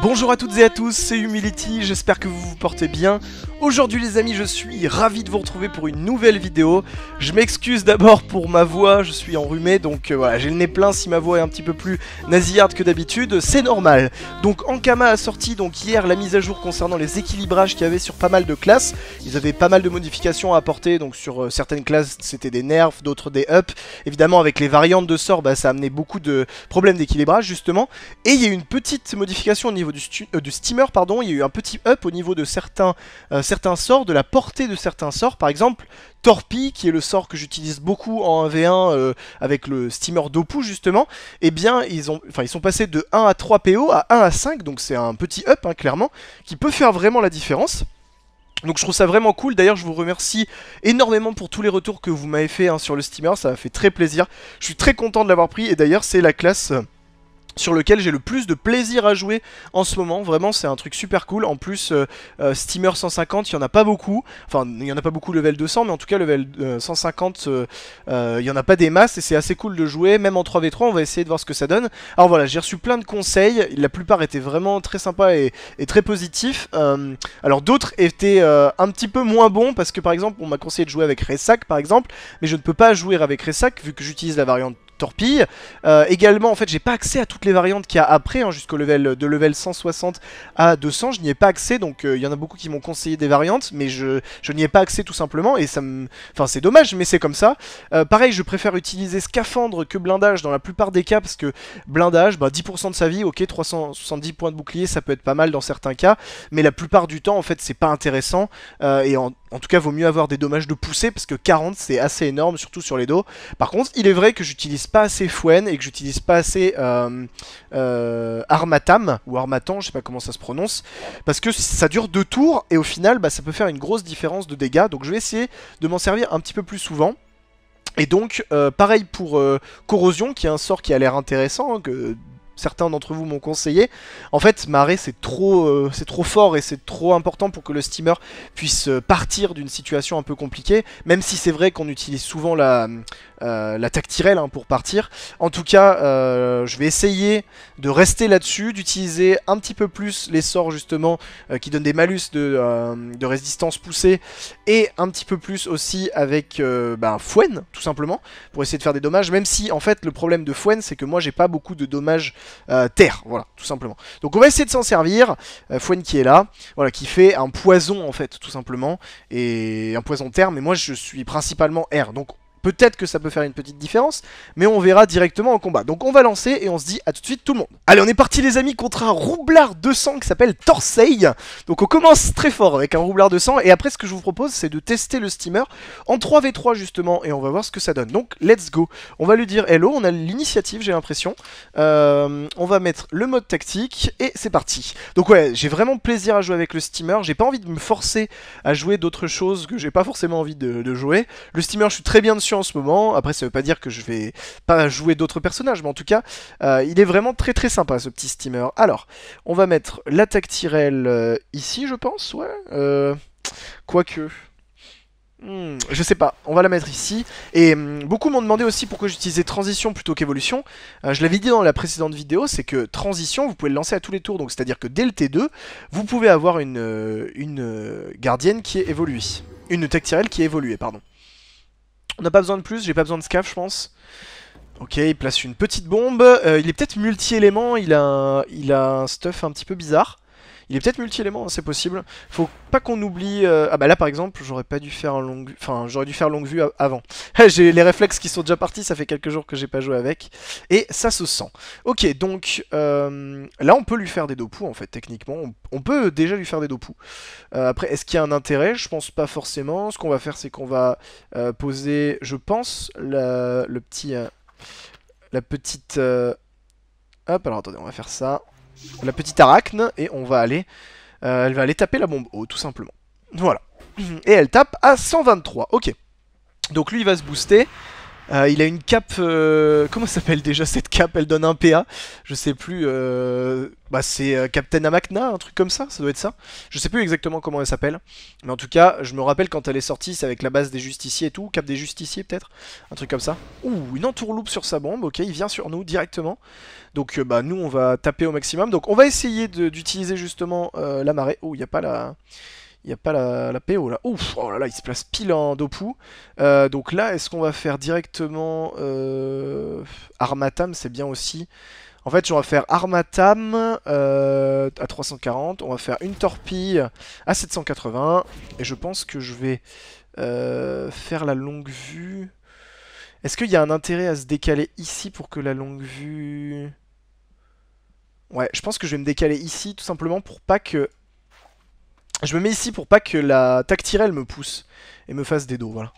Bonjour à toutes et à tous, c'est Humility, j'espère que vous vous portez bien. Aujourd'hui les amis, je suis ravi de vous retrouver pour une nouvelle vidéo. Je m'excuse d'abord pour ma voix, je suis enrhumé, donc voilà, j'ai le nez plein si ma voix est un petit peu plus nasillarde que d'habitude, c'est normal. Donc Ankama a sorti donc, hier la mise à jour concernant les équilibrages qu'il y avait sur pas mal de classes. Ils avaient pas mal de modifications à apporter, donc sur certaines classes c'était des nerfs, d'autres des ups. Évidemment avec les variantes de sorts, bah, ça a amené beaucoup de problèmes d'équilibrage justement. Et il y a eu une petite modification au niveau du steamer, pardon, il y a eu un petit up au niveau de certains sorts, de la portée de certains sorts, par exemple Torpille, qui est le sort que j'utilise beaucoup en 1v1 avec le steamer Dopou justement, et eh bien ils sont passés de 1 à 3 PO à 1 à 5, donc c'est un petit up hein, clairement, qui peut faire vraiment la différence. Donc je trouve ça vraiment cool, d'ailleurs je vous remercie énormément pour tous les retours que vous m'avez fait hein, sur le steamer, ça m'a fait très plaisir, je suis très content de l'avoir pris, et d'ailleurs c'est la classe sur lequel j'ai le plus de plaisir à jouer en ce moment, vraiment c'est un truc super cool. En plus Steamer 150, il n'y en a pas beaucoup, enfin il n'y en a pas beaucoup level 200, mais en tout cas level 150 il n'y en a pas des masses, et c'est assez cool de jouer, même en 3v3 on va essayer de voir ce que ça donne. Alors voilà, j'ai reçu plein de conseils, la plupart étaient vraiment très sympas et très positifs, alors d'autres étaient un petit peu moins bons, parce que par exemple on m'a conseillé de jouer avec Ressac par exemple, mais je ne peux pas jouer avec Ressac vu que j'utilise la variante Torpille. Également en fait j'ai pas accès à toutes les variantes qu'il y a après hein, jusqu'au level de level 160 à 200 je n'y ai pas accès, donc il y en a beaucoup qui m'ont conseillé des variantes mais je n'y ai pas accès tout simplement, et ça me... enfin c'est dommage mais c'est comme ça. Pareil je préfère utiliser Scaphandre que Blindage dans la plupart des cas, parce que Blindage bah, 10% de sa vie, ok 370 points de bouclier ça peut être pas mal dans certains cas, mais la plupart du temps en fait c'est pas intéressant, et en tout cas vaut mieux avoir des dommages de poussée, parce que 40 c'est assez énorme surtout sur les dos. Par contre il est vrai que j'utilise pas assez Fouaine et que j'utilise pas assez Armatam ou Armatan, je sais pas comment ça se prononce, parce que ça dure 2 tours et au final bah, ça peut faire une grosse différence de dégâts, donc je vais essayer de m'en servir un petit peu plus souvent. Et donc pareil pour Corrosion, qui est un sort qui a l'air intéressant hein, que certains d'entre vous m'ont conseillé. En fait Marrer c'est trop fort et c'est trop important pour que le steamer puisse partir d'une situation un peu compliquée, même si c'est vrai qu'on utilise souvent la Tactirelle hein, pour partir. En tout cas je vais essayer de rester là-dessus, d'utiliser un petit peu plus les sorts justement qui donnent des malus de résistance poussée, et un petit peu plus aussi avec Fouaine tout simplement, pour essayer de faire des dommages, même si en fait le problème de Fouaine c'est que moi j'ai pas beaucoup de dommages terre, voilà, tout simplement. Donc on va essayer de s'en servir, Fwen qui est là, voilà, qui fait un poison en fait, tout simplement, et un poison terre, mais moi je suis principalement air, donc peut-être que ça peut faire une petite différence, mais on verra directement en combat. Donc on va lancer et on se dit à tout de suite tout le monde. Allez on est parti les amis contre un roublard de sang qui s'appelle Torsei. Donc on commence très fort avec un roublard de sang, et après ce que je vous propose c'est de tester le steamer en 3v3 justement, et on va voir ce que ça donne. Donc let's go, on va lui dire hello, on a l'initiative j'ai l'impression, on va mettre le mode tactique et c'est parti. Donc ouais, j'ai vraiment plaisir à jouer avec le steamer, j'ai pas envie de me forcer à jouer d'autres choses que j'ai pas forcément envie de jouer. Le steamer je suis très bien dessus en ce moment, après ça veut pas dire que je vais pas jouer d'autres personnages, mais en tout cas il est vraiment très très sympa ce petit steamer. Alors on va mettre la Tactirelle ici je pense, ouais quoique je sais pas, on va la mettre ici. Et beaucoup m'ont demandé aussi pourquoi j'utilisais transition plutôt qu'évolution. Je l'avais dit dans la précédente vidéo, c'est que transition vous pouvez le lancer à tous les tours, donc c'est à dire que dès le T2 vous pouvez avoir une gardienne qui est évoluée, une Tactirelle qui est évoluée pardon. On n'a pas besoin de plus, j'ai pas besoin de scaf je pense. Ok, il place une petite bombe, il est peut-être multi-élément, il a un stuff un petit peu bizarre. Il est peut-être multi-élément, hein, c'est possible. Faut pas qu'on oublie... Ah bah là par exemple, j'aurais pas dû faire un longue... Enfin, j'aurais dû faire longue vue avant. J'ai les réflexes qui sont déjà partis, ça fait quelques jours que j'ai pas joué avec. Et ça se sent. Ok, donc là on peut lui faire des dopous en fait, techniquement. On peut déjà lui faire des dopous. Après, est-ce qu'il y a un intérêt? Je pense pas forcément. Ce qu'on va faire, c'est qu'on va poser, je pense, hop, alors attendez, on va faire ça. La petite Arachne, et on va aller elle va aller taper la bombe haut tout simplement. Voilà. Et elle tape à 123. Ok. Donc lui il va se booster. Il a une cape... comment s'appelle déjà cette cape? Elle donne un PA. Je sais plus... bah c'est Captain Amakna, un truc comme ça, ça doit être ça. Je sais plus exactement comment elle s'appelle. Mais en tout cas, je me rappelle quand elle est sortie, c'est avec la base des justiciers et tout. Cap des justiciers peut-être? Un truc comme ça. Ouh, une entourloupe sur sa bombe. Ok, il vient sur nous directement. Donc bah nous, on va taper au maximum. Donc on va essayer d'utiliser justement la marée. Oh, il n'y a pas la... Il n'y a pas la PO là. Ouf, oh là là, il se place pile en Dopou. Donc là, est-ce qu'on va faire directement Armatam, c'est bien aussi. En fait, on va faire Armatam à 340. On va faire une torpille à 780. Et je pense que je vais faire la longue vue. Est-ce qu'il y a un intérêt à se décaler ici pour que la longue vue... Ouais, je pense que je vais me décaler ici tout simplement pour pas que... Je me mets ici pour pas que la Tactirelle me pousse et me fasse des dos, voilà.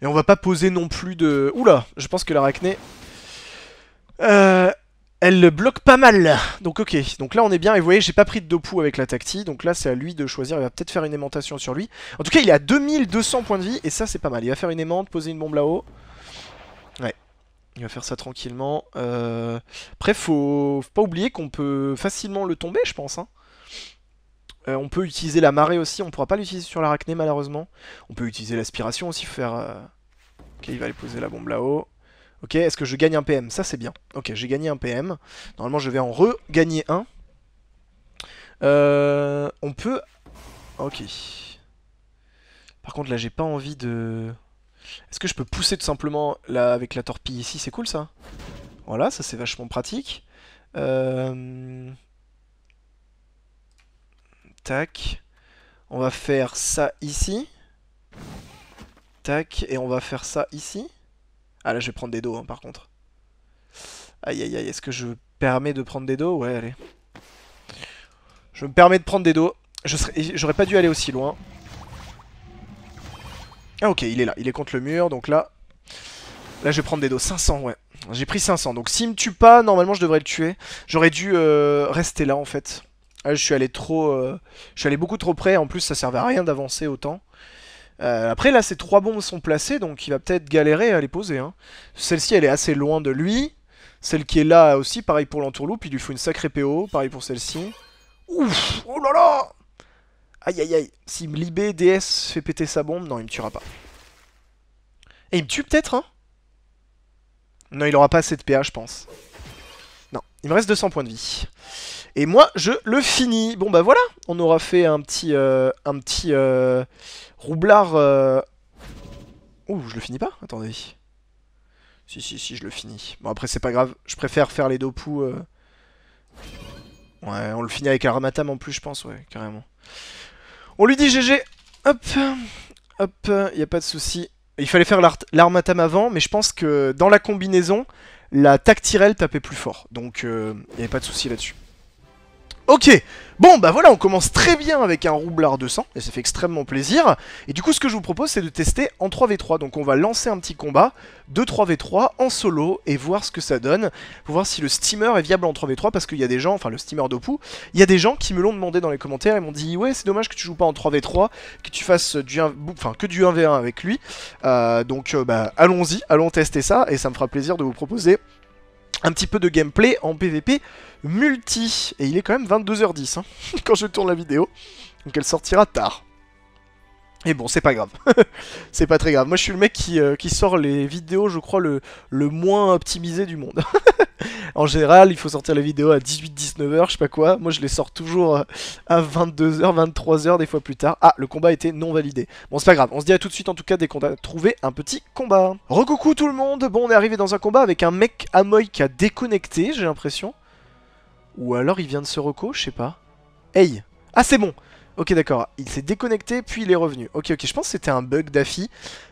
Et on va pas poser non plus de... Oula, je pense que l'Arachne, elle le bloque pas mal. Donc ok, donc là on est bien. Et vous voyez, j'ai pas pris de Dopou avec la Tacti. Donc là c'est à lui de choisir, il va peut-être faire une aimantation sur lui. En tout cas, il est à 2200 points de vie et ça c'est pas mal. Il va faire une aimante, poser une bombe là-haut. Ouais, il va faire ça tranquillement. Après, faut pas oublier qu'on peut facilement le tomber, je pense, hein. On peut utiliser la marée aussi, on pourra pas l'utiliser sur l'Arachne malheureusement. On peut utiliser l'aspiration aussi, faire... Ok, il va aller poser la bombe là-haut. Ok, est-ce que je gagne un PM? Ça c'est bien. Ok, j'ai gagné un PM. Normalement je vais en regagner un. On peut... Ok. Par contre là j'ai pas envie de... Est-ce que je peux pousser tout simplement là, avec la torpille ici? C'est cool ça. Voilà, ça c'est vachement pratique. Tac, on va faire ça ici. Tac, et on va faire ça ici. Ah là je vais prendre des dos hein, par contre. Aïe aïe aïe, est-ce que je me permets de prendre des dos? Ouais allez. Je me permets de prendre des dos. J'aurais pas dû aller aussi loin. Ah ok, il est là, il est contre le mur, donc là... Là je vais prendre des dos, 500 ouais. J'ai pris 500, donc s'il me tue pas, normalement je devrais le tuer. J'aurais dû rester là en fait. Ah, je suis allé trop, beaucoup trop près. En plus, ça servait à rien d'avancer autant. Après, là, ces trois bombes sont placées, donc il va peut-être galérer à les poser. Hein. Celle-ci, elle est assez loin de lui. Celle qui est là aussi, pareil pour l'entourloupe. Il lui faut une sacrée PO. Pareil pour celle-ci. Ouf, oh là là. Aïe, aïe, aïe. S'il me libère, DS fait péter sa bombe. Non, il me tuera pas. Et il me tue peut-être, hein? Non, il aura pas assez de PA, je pense. Non, il me reste 200 points de vie. Et moi, je le finis. Bon, bah voilà. On aura fait un petit... roublard... Ouh, je le finis pas? Attendez. Si, si, si, je le finis. Bon, après, c'est pas grave. Je préfère faire les dopous. Ouais, on le finit avec Armatam en plus, je pense. Ouais, carrément. On lui dit GG. Hop. Hop, y a pas de souci. Il fallait faire l'Armatam avant, mais je pense que dans la combinaison, la Tactirelle tapait plus fort. Donc, y avait pas de souci là-dessus. Ok, bon bah voilà, on commence très bien avec un roublard 200, et ça fait extrêmement plaisir. Et du coup ce que je vous propose c'est de tester en 3v3, donc on va lancer un petit combat de 3v3 en solo et voir ce que ça donne, pour voir si le steamer est viable en 3v3, parce qu'il y a des gens, enfin le steamer Dopou, il y a des gens qui me l'ont demandé dans les commentaires, ils m'ont dit ouais c'est dommage que tu joues pas en 3v3, que tu fasses du 1... enfin, que du 1v1 avec lui, donc bah allons-y, allons tester ça, et ça me fera plaisir de vous proposer un petit peu de gameplay en PVP multi. Et il est quand même 22h10 hein, quand je tourne la vidéo. Donc elle sortira tard. Et bon, c'est pas grave. C'est pas très grave. Moi, je suis le mec qui sort les vidéos, je crois, le moins optimisé du monde. En général, il faut sortir les vidéos à 18-19h, je sais pas quoi. Moi, je les sors toujours à 22h, 23h, des fois plus tard. Ah, le combat était non validé. Bon, c'est pas grave. On se dit à tout de suite, en tout cas, dès qu'on a trouvé un petit combat. Recoucou tout le monde. Bon, on est arrivé dans un combat avec un mec Amoy qui a déconnecté, j'ai l'impression. Ou alors, il vient de se reco, je sais pas. Hey! Ah, c'est bon! Ok d'accord, il s'est déconnecté puis il est revenu. Ok ok, je pense que c'était un bug d'Afi.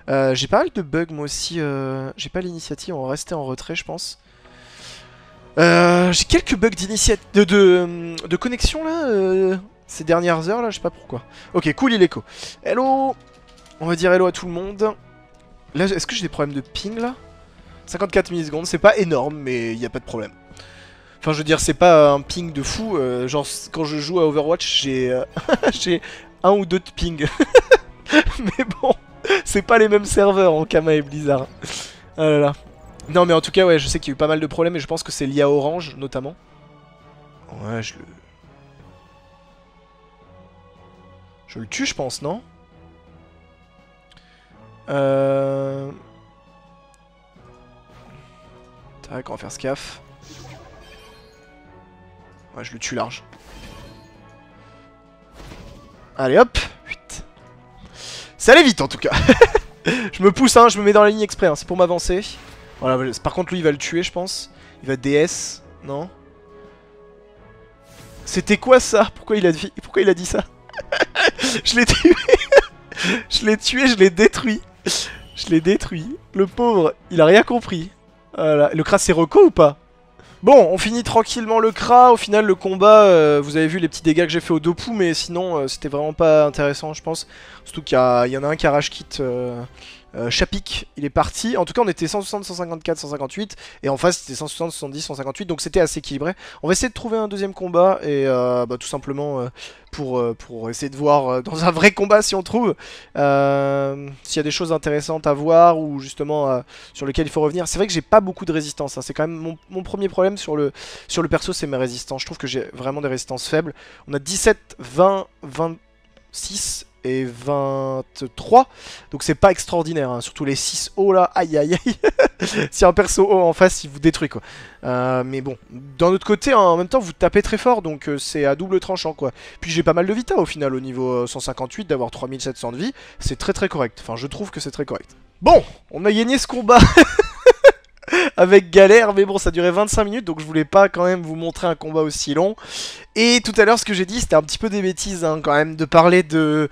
J'ai pas mal de bugs moi aussi, j'ai pas l'initiative, on va rester en retrait je pense. J'ai quelques bugs de connexion là, ces dernières heures là, je sais pas pourquoi. Ok cool, il écho. Hello. On va dire hello à tout le monde. Là, est-ce que j'ai des problèmes de ping là? 54 millisecondes, c'est pas énorme mais y a pas de problème. Enfin je veux dire, c'est pas un ping de fou, genre quand je joue à Overwatch j'ai un ou deux de ping. Mais bon, c'est pas les mêmes serveurs en Ankama et Blizzard. Ah là là. Non mais en tout cas ouais, je sais qu'il y a eu pas mal de problèmes et je pense que c'est lié à Orange notamment. Ouais, je le tue je pense, non? Tac, on va faire Scaff. Ouais, je le tue large. Allez hop. Ça allait vite en tout cas. Je me pousse, hein, je me mets dans la ligne exprès, hein, c'est pour m'avancer. Voilà, par contre lui il va le tuer je pense. Il va DS, non? C'était quoi ça? Pourquoi il a dit ça? Je l'ai tué. Je l'ai tué, je l'ai détruit. Je l'ai détruit. Le pauvre, il a rien compris. Voilà. Le Kra c'est Rocco ou pas? Bon, on finit tranquillement le Kra. Au final, le combat, vous avez vu les petits dégâts que j'ai fait au Dopou, mais sinon, c'était vraiment pas intéressant, je pense. Surtout qu'il y en a un qui a rage kit Chapik, il est parti. En tout cas, on était 160, 154, 158, et en face, c'était 160, 170, 158, donc c'était assez équilibré. On va essayer de trouver un deuxième combat, et bah, tout simplement pour essayer de voir dans un vrai combat, si on trouve, s'il y a des choses intéressantes à voir, ou justement sur lesquelles il faut revenir. C'est vrai que j'ai pas beaucoup de résistance, hein. C'est quand même mon premier problème. Sur le perso, c'est mes résistances. Je trouve que j'ai vraiment des résistances faibles. On a 17, 20, 26 et 23. Donc c'est pas extraordinaire, hein. Surtout les 6 hauts là. Aïe aïe aïe. Si un perso haut en face, il vous détruit quoi. Mais bon, d'un autre côté, hein, en même temps, vous tapez très fort. Donc c'est à double tranchant quoi. Puis j'ai pas mal de vita au final au niveau 158. D'avoir 3700 de vie, c'est très très correct. Enfin, je trouve que c'est très correct. Bon, on a gagné ce combat. Avec galère, mais bon, ça durait 25 minutes, donc je voulais pas quand même vous montrer un combat aussi long. Et tout à l'heure, ce que j'ai dit, c'était un petit peu des bêtises, hein, quand même, de parler de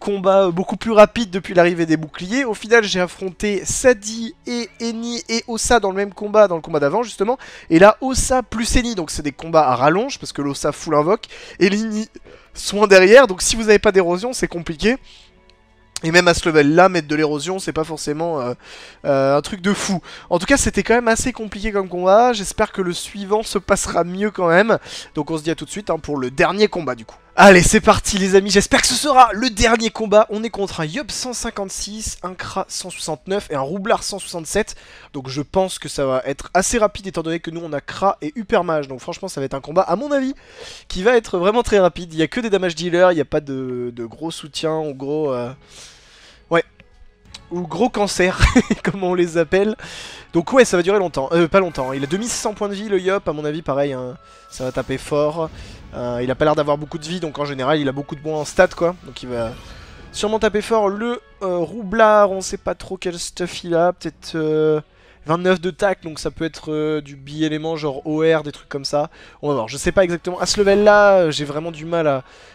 combats beaucoup plus rapides depuis l'arrivée des boucliers. Au final, j'ai affronté Sadi et Eni et Ossa dans le même combat, dans le combat d'avant, justement. Et là, Ossa plus Eni, donc c'est des combats à rallonge, parce que l'Ossa full invoque, et l'Eni soin derrière, donc si vous n'avez pas d'érosion, c'est compliqué. Et même à ce level là, mettre de l'érosion, c'est pas forcément un truc de fou. En tout cas, c'était quand même assez compliqué comme combat. J'espère que le suivant se passera mieux quand même. Donc on se dit à tout de suite, hein, pour le dernier combat du coup. Allez, c'est parti les amis, j'espère que ce sera le dernier combat. On est contre un Yub 156, un Kra 169 et un Roublard 167. Donc je pense que ça va être assez rapide étant donné que nous on a Kra et Hypermage. Donc franchement ça va être un combat à mon avis qui va être vraiment très rapide. Il n'y a que des damage dealers, il n'y a pas de gros soutien ou gros... Ouais, ou gros cancer, comme on les appelle. Donc ouais, ça va durer longtemps, pas longtemps. Il a 2600 points de vie le Yop, à mon avis pareil, hein. Ça va taper fort. Il a pas l'air d'avoir beaucoup de vie, donc en général il a beaucoup de bons en stats quoi. Donc il va sûrement taper fort. Le Roublard, on sait pas trop quel stuff il a, peut-être 29 de tac, donc ça peut être du bi-élément genre OR, des trucs comme ça. On va voir, je sais pas exactement. À ce level là, j'ai vraiment du mal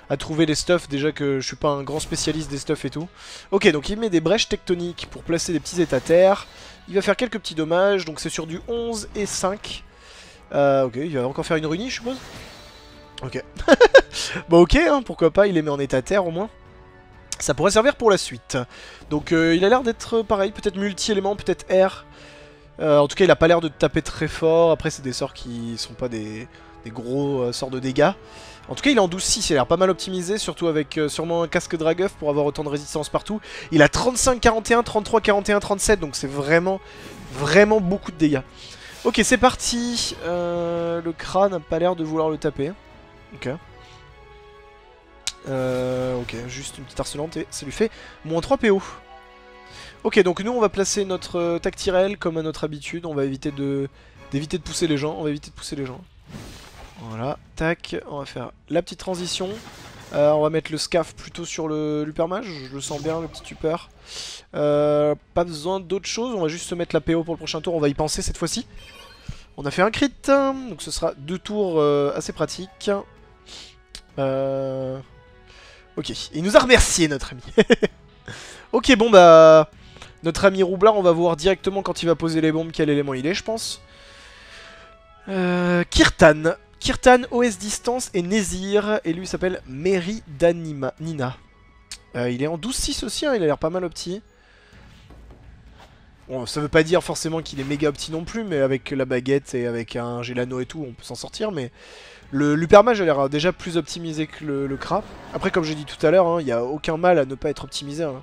à trouver les stuffs, déjà que je suis pas un grand spécialiste des stuffs et tout. Ok, donc il met des brèches tectoniques pour placer des petits états terre. Il va faire quelques petits dommages, donc c'est sur du 11 et 5. Ok, il va encore faire une runie je suppose. Ok. Bon ok, hein, pourquoi pas, il les met en état terre au moins. Ça pourrait servir pour la suite. Donc il a l'air d'être pareil, peut-être multi-élément, peut-être R. En tout cas il a pas l'air de taper très fort. Après c'est des sorts qui sont pas des gros sorts de dégâts. En tout cas il est en 12-6, il a l'air pas mal optimisé. Surtout avec sûrement un casque Dragueuf pour avoir autant de résistance partout. Il a 35-41, 33-41, 37. Donc c'est vraiment, vraiment beaucoup de dégâts. Ok, c'est parti. Le crâne n'a pas l'air de vouloir le taper. Ok. Ok, juste une petite harcelante et ça lui fait moins 3 PO. Ok, donc nous on va placer notre Tactirelle comme à notre habitude. On va éviter d'éviter de pousser les gens. On va éviter de pousser les gens. Voilà, tac, on va faire la petite transition. On va mettre le Scaff plutôt sur l'Hypermage. Je le sens bien, le petit Hyper. Pas besoin d'autre chose. On va juste se mettre la PO pour le prochain tour. On va y penser cette fois-ci. On a fait un crit, donc ce sera 2 tours assez pratiques. Ok, il nous a remercié notre ami. Ok, bon bah... Notre ami Roublard, on va voir directement quand il va poser les bombes quel élément il est, je pense. Kirtan. Kirtan, OS Distance et Nézir. Et lui, il s'appelle Méridanima. Nina. Il est en 12-6 aussi, hein, il a l'air pas mal au petit. Bon, ça veut pas dire forcément qu'il est méga petit non plus, mais avec la baguette et avec un Gélano et tout, on peut s'en sortir, mais... L'Hypermage a l'air déjà plus optimisé que le Kra. Après, comme j'ai dit tout à l'heure, il n'y a aucun mal à ne pas être optimisé, hein.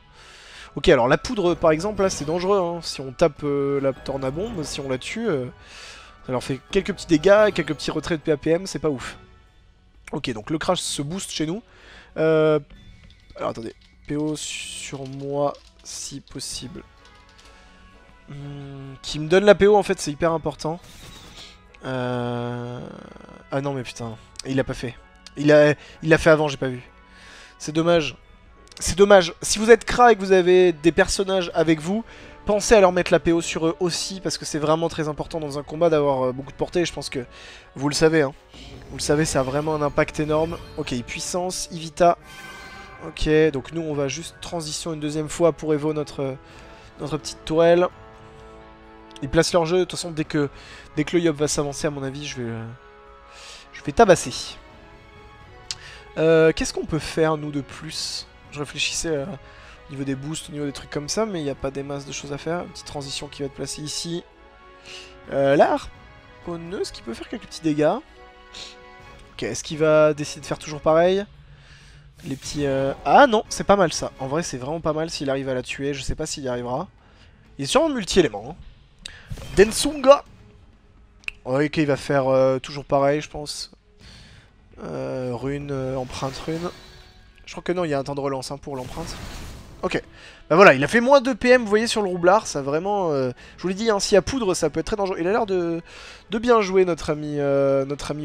Ok, alors la poudre par exemple, là c'est dangereux, hein. Si on tape la tornabombe, si on la tue, ça leur fait quelques petits dégâts, quelques petits retraits de PAPM, c'est pas ouf. Ok, donc le crash se booste chez nous. Alors attendez, PO sur moi si possible. Qui me donne la PO en fait, c'est hyper important. Ah non mais putain, il l'a pas fait. Il l'a fait avant, j'ai pas vu. C'est dommage. C'est dommage. Si vous êtes cra et que vous avez des personnages avec vous, pensez à leur mettre la PO sur eux aussi, parce que c'est vraiment très important dans un combat d'avoir beaucoup de portée. Je pense que vous le savez, hein. Vous le savez, ça a vraiment un impact énorme. Ok, puissance, Ivita. Ok, donc nous on va juste transition une deuxième fois pour Evo notre petite tourelle. Ils placent leur jeu, de toute façon dès que le Yop va s'avancer, à mon avis, je vais tabasser. Qu'est-ce qu'on peut faire nous de plus? Je réfléchissais au niveau des boosts, au niveau des trucs comme ça, mais il n'y a pas des masses de choses à faire. Une petite transition qui va être placée ici. La harponneuse qui peut faire quelques petits dégâts. Ok, est-ce qu'il va décider de faire toujours pareil? Les petits... Ah non, c'est pas mal ça. En vrai, c'est vraiment pas mal s'il arrive à la tuer. Je sais pas s'il y arrivera. Il est sûrement multi-élément. Hein. Densunga. Ok, il va faire toujours pareil, je pense. Rune, empreinte rune. Je crois que non, il y a un temps de relance hein, pour l'empreinte. Ok. Bah voilà, il a fait moins de PM, vous voyez, sur le roublard. Ça vraiment... je vous l'ai dit, hein, s'il y a poudre, ça peut être très dangereux. Il a l'air de bien jouer, notre ami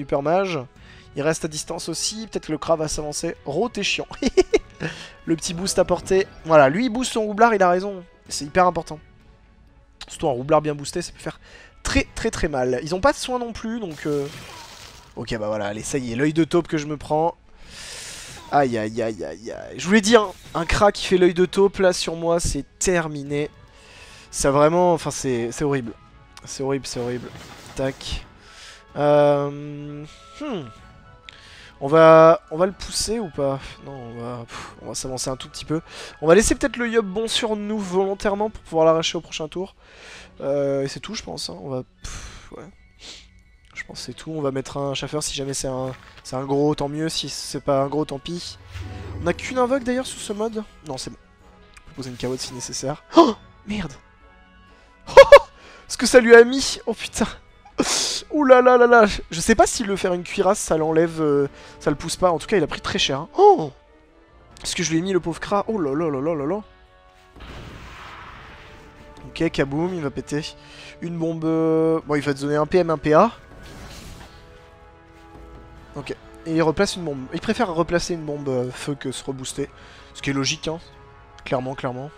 Hypermage. Il reste à distance aussi. Peut-être que le Krav va s'avancer. Roté chiant. Le petit boost apporté. Voilà, lui, il booste son roublard, il a raison. C'est hyper important. Surtout un roublard bien boosté, ça peut faire très très très mal. Ils n'ont pas de soins non plus, donc... Ok, bah voilà, allez, ça y est. L'œil de taupe que je me prends... Aïe aïe aïe aïe aïe. Je voulais dire, un cra qui fait l'œil de taupe là sur moi, c'est terminé. Ça vraiment, enfin c'est horrible. C'est horrible, c'est horrible. Tac. On va le pousser ou pas? Non, on va s'avancer un tout petit peu. On va laisser peut-être le Yop bon sur nous volontairement pour pouvoir l'arracher au prochain tour. Et c'est tout je pense, hein. On va... ouais. Je pense que c'est tout, on va mettre un chauffeur si jamais c'est un gros, tant mieux, si c'est pas un gros, tant pis. On a qu'une invoque d'ailleurs sous ce mode. Non, c'est bon. On peut poser une carotte si nécessaire. Oh merde, oh, ce que ça lui a mis. Oh putain. Ouh là là là là. Je sais pas si le faire une cuirasse, ça l'enlève, ça le pousse pas. En tout cas, il a pris très cher. Hein. Oh, est-ce que je lui ai mis le pauvre cra? Oh là là là là là là. Ok, kaboum, il va péter. Une bombe... Bon, il va te donner un PM, un PA. Ok, et il replace une bombe. Il préfère replacer une bombe feu que se rebooster. Ce qui est logique, hein. Clairement, clairement.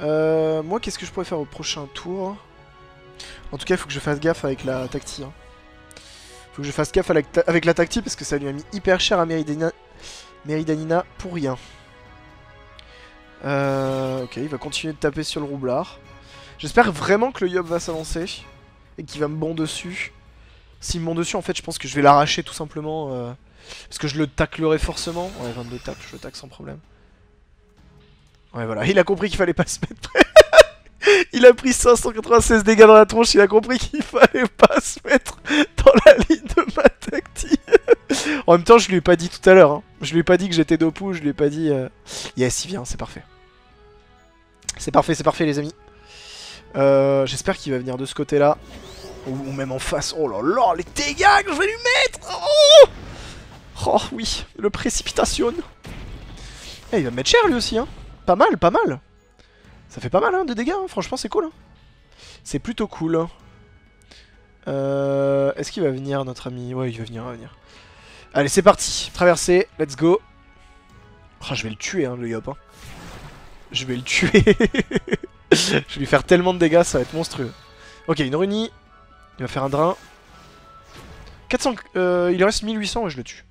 Moi, qu'est-ce que je pourrais faire au prochain tour? En tout cas, il faut que je fasse gaffe avec la tacti. Hein. Faut que je fasse gaffe avec la tacti parce que ça lui a mis hyper cher à Méridanima pour rien. Ok, il va continuer de taper sur le roublard. J'espère vraiment que le Yop va s'avancer et qu'il va me bond dessus. S'il me monte dessus, en fait, je pense que je vais l'arracher tout simplement. Parce que je le taclerai forcément. Ouais, 22 tacles, je le tacle sans problème. Ouais, voilà. Il a compris qu'il fallait pas se mettre. Il a pris 596 dégâts dans la tronche. Il a compris qu'il fallait pas se mettre dans la ligne de ma tactique. En même temps, je lui ai pas dit tout à l'heure. Hein. Je lui ai pas dit que j'étais Dopou. Je lui ai pas dit. Yes, il vient, c'est parfait. C'est parfait, c'est parfait, les amis. J'espère qu'il va venir de ce côté-là. Ou même en face, oh là là, les dégâts que je vais lui mettre. Oh, oh oui, le précipitation. Eh, il va me mettre cher lui aussi, hein. Pas mal, pas mal. Ça fait pas mal, hein, de dégâts, hein. Franchement c'est cool, hein. C'est plutôt cool. Est-ce qu'il va venir notre ami? Ouais, il va venir, Allez, c'est parti, traversée, let's go. Oh, je vais le tuer, hein, le Yop, hein. Je vais le tuer. Je vais lui faire tellement de dégâts, ça va être monstrueux. Ok, une Runie. Il va faire un drain. 400... il reste 1800 et je le tue.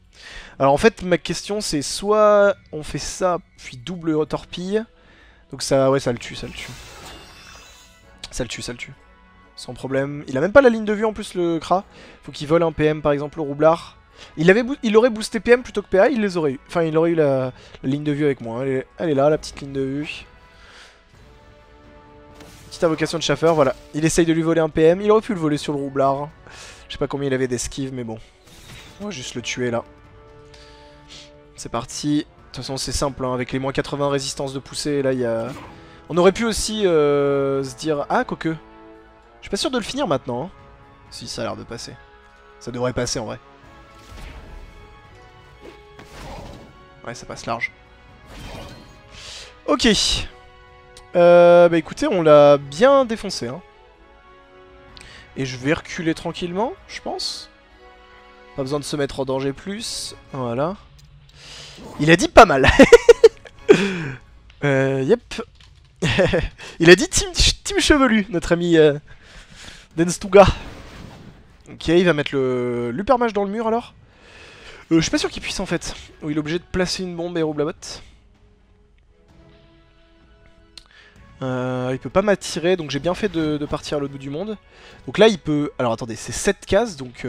Alors en fait, ma question c'est soit on fait ça, puis double torpille. Donc ça, ouais, ça le tue, ça le tue. Ça le tue, ça le tue. Sans problème. Il a même pas la ligne de vue en plus, le cra. Faut qu'il vole un PM par exemple au roublard. Il aurait boosté PM plutôt que PA, il les aurait eu. Enfin, il aurait eu la ligne de vue avec moi. Elle est là, la petite ligne de vue. Petite invocation de chauffeur, voilà. Il essaye de lui voler un PM. Il aurait pu le voler sur le roublard. Je sais pas combien il avait d'esquive, mais bon. On va juste le tuer là. C'est parti. toute façon c'est simple, hein, avec les moins 80 résistance de poussée, là il y a... On aurait pu aussi se dire... Ah, quoique. Je suis pas sûr de le finir maintenant. Hein. Si, ça a l'air de passer. Ça devrait passer en vrai. Ouais, ça passe large. Ok. Bah écoutez, on l'a bien défoncé. Hein. Et je vais reculer tranquillement, je pense. Pas besoin de se mettre en danger plus. Voilà. Il a dit pas mal. Yep. Il a dit team chevelu, notre ami Denstuga. Ok, il va mettre le l'Upermage dans le mur alors. Je suis pas sûr qu'il puisse en fait. Ou il est obligé de placer une bombe et roule la botte. Il peut pas m'attirer, donc j'ai bien fait de partir à l'autre bout du monde. Donc là il peut... Alors attendez, c'est 7 cases, donc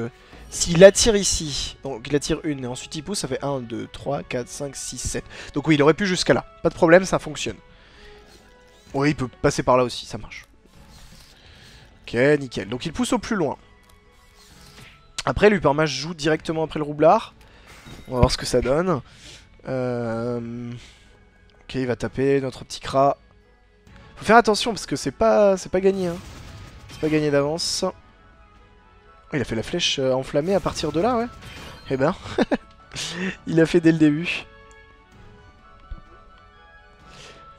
s'il attire ici, donc il attire une et ensuite il pousse, ça fait 1, 2, 3, 4, 5, 6, 7. Donc oui, il aurait pu jusqu'à là. Pas de problème, ça fonctionne. Oui, il peut passer par là aussi, ça marche. Ok, nickel. Donc il pousse au plus loin. Après, l'Upermage joue directement après le roublard. On va voir ce que ça donne. Ok, il va taper notre petit Kra. Faut faire attention parce que c'est pas gagné. Hein. C'est pas gagné d'avance. Il a fait la flèche enflammée à partir de là, ouais. Eh ben, il a fait dès le début.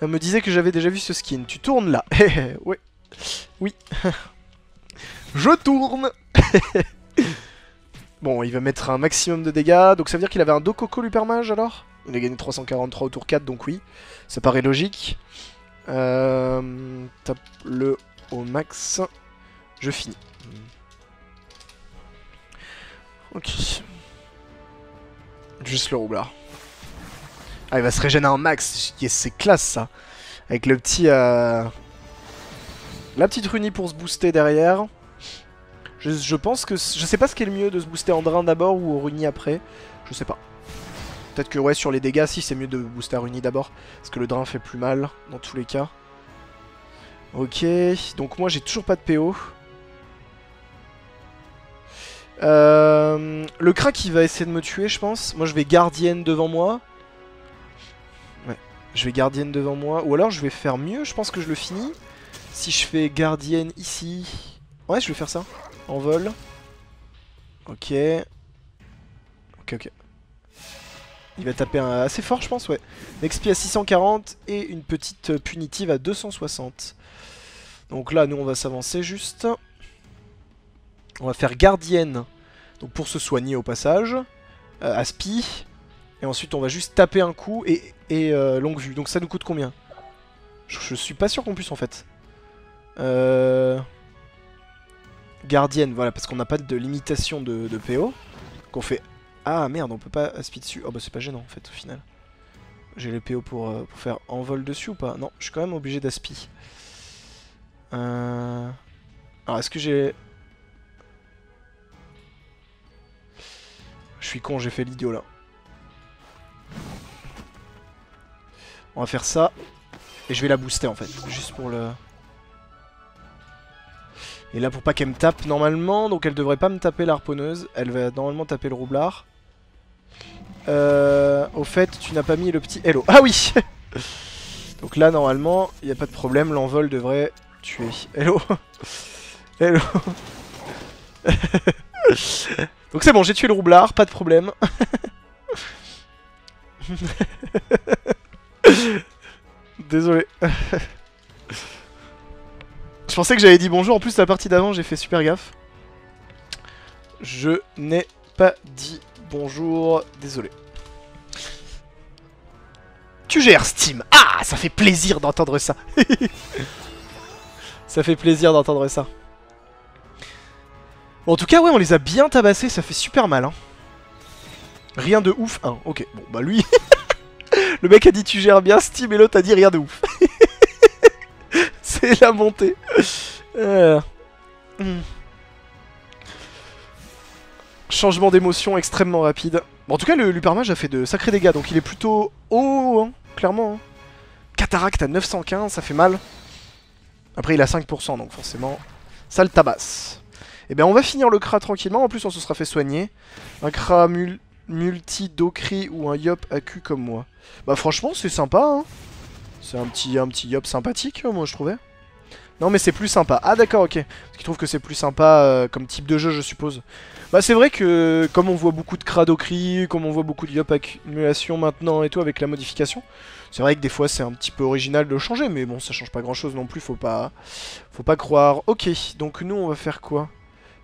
Elle me disait que j'avais déjà vu ce skin. Tu tournes là. Ouais. Oui. Je tourne. Bon, il va mettre un maximum de dégâts. Donc ça veut dire qu'il avait un Dococo l'Upermage alors. Il a gagné 343 au tour 4, donc oui. Ça paraît logique. Tape-le au max. Je finis. Ok. Juste le roublard. Ah, il va se régénérer un max, yes, c'est classe ça. Avec le petit... La petite Runie pour se booster derrière. Je pense que... Je sais pas ce qui est le mieux de se booster en drain d'abord ou au Runie après. Je sais pas. Peut-être que ouais, sur les dégâts, si c'est mieux de booster à Runie d'abord. Parce que le drain fait plus mal dans tous les cas. Ok, donc moi j'ai toujours pas de PO. Le crack il va essayer de me tuer je pense. Moi je vais gardienne devant moi. Je vais gardienne devant moi, ou alors je vais faire mieux, je pense que je le finis. Si je fais gardienne ici... Ouais, je vais faire ça, en vol. Ok. Ok, ok. Il va taper un assez fort, je pense, ouais. Une XP à 640 et une petite punitive à 260. Donc là, nous, on va s'avancer juste. On va faire gardienne, donc pour se soigner au passage. Aspi. Et ensuite, on va juste taper un coup et longue vue. Donc ça nous coûte combien? Je suis pas sûr qu'on puisse en fait. Gardienne, voilà, parce qu'on n'a pas de limitation de PO. Qu'on fait... Ah merde, on peut pas aspirer dessus. Oh bah c'est pas gênant en fait au final. J'ai les PO pour faire envol dessus ou pas? Non, je suis quand même obligé d'aspirer. Alors est-ce que j'ai... Je suis con, j'ai fait l'idiot là. On va faire ça, et je vais la booster en fait, juste pour le... Et là pour pas qu'elle me tape normalement, donc elle devrait pas me taper l'harponneuse, elle va normalement taper le roublard. Au fait, tu n'as pas mis le petit hello. Ah oui. Donc là normalement, il n'y a pas de problème, l'envol devrait tuer. Hello. Hello. Donc c'est bon, j'ai tué le roublard, pas de problème. Désolé. Je pensais que j'avais dit bonjour. En plus la partie d'avant j'ai fait super gaffe. Je n'ai pas dit bonjour. Désolé. Tu gères Steam. Ah, ça fait plaisir d'entendre ça. Ça fait plaisir d'entendre ça. Bon, en tout cas ouais, on les a bien tabassés. Ça fait super mal hein. Rien de ouf, hein. Ok, bon bah lui... Le mec a dit tu gères bien Steam et l'autre a dit rien de ouf. C'est la montée. Changement d'émotion extrêmement rapide. Bon, en tout cas, l'Upermage a fait de sacrés dégâts. Donc il est plutôt haut, hein, clairement. Hein. Cataracte à 915, ça fait mal. Après, il a 5%, donc forcément, ça le tabasse. Et bien, on va finir le Kra tranquillement. En plus, on se sera fait soigner. Un Kra multi-docri ou un yop à cul comme moi. Bah franchement c'est sympa hein. C'est un petit yop sympathique moi je trouvais. Non mais c'est plus sympa. Ah d'accord ok. Parce qu'ils trouvent que c'est plus sympa comme type de jeu je suppose. Bah c'est vrai que comme on voit beaucoup de cradocri, comme on voit beaucoup de yop accumulation maintenant et tout avec la modification, c'est vrai que des fois c'est un petit peu original de changer. Mais bon ça change pas grand chose non plus, faut pas croire. Ok donc nous on va faire quoi?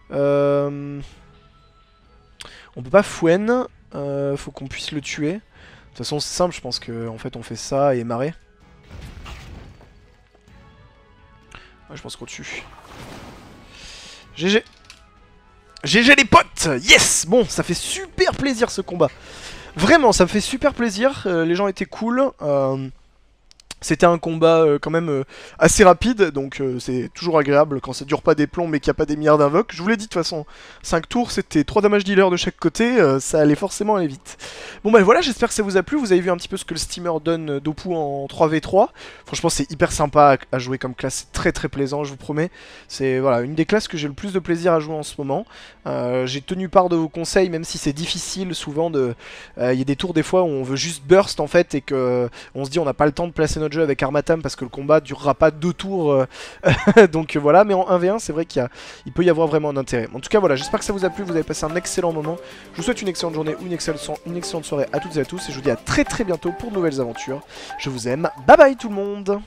On peut pas Fouaine, faut qu'on puisse le tuer. De toute façon c'est simple, je pense que en fait on fait ça et Marée. Ouais, je pense qu'on tue. GG. GG les potes. Yes. Bon, ça fait super plaisir ce combat. Vraiment, ça me fait super plaisir. Les gens étaient cool. C'était un combat quand même assez rapide, donc c'est toujours agréable quand ça dure pas des plombs mais qu'il n'y a pas des milliards d'invoques. Je vous l'ai dit de toute façon, 5 tours, c'était 3 damage dealers de chaque côté, ça allait forcément aller vite. Bon bah voilà, j'espère que ça vous a plu, vous avez vu un petit peu ce que le steamer donne Dopou en 3v3. Franchement c'est hyper sympa à jouer comme classe, c'est très très plaisant, je vous promets. C'est voilà une des classes que j'ai le plus de plaisir à jouer en ce moment. J'ai tenu part de vos conseils, même si c'est difficile souvent de... Il y a des tours des fois où on veut juste burst en fait, et que on se dit on n'a pas le temps de placer notre jeu avec Armatam parce que le combat durera pas 2 tours donc voilà, mais en 1v1 c'est vrai qu'il peut y avoir vraiment un intérêt. En tout cas voilà, j'espère que ça vous a plu, vous avez passé un excellent moment, je vous souhaite une excellente journée ou une excellente soirée à toutes et à tous, et je vous dis à très très bientôt pour de nouvelles aventures. Je vous aime, bye bye tout le monde.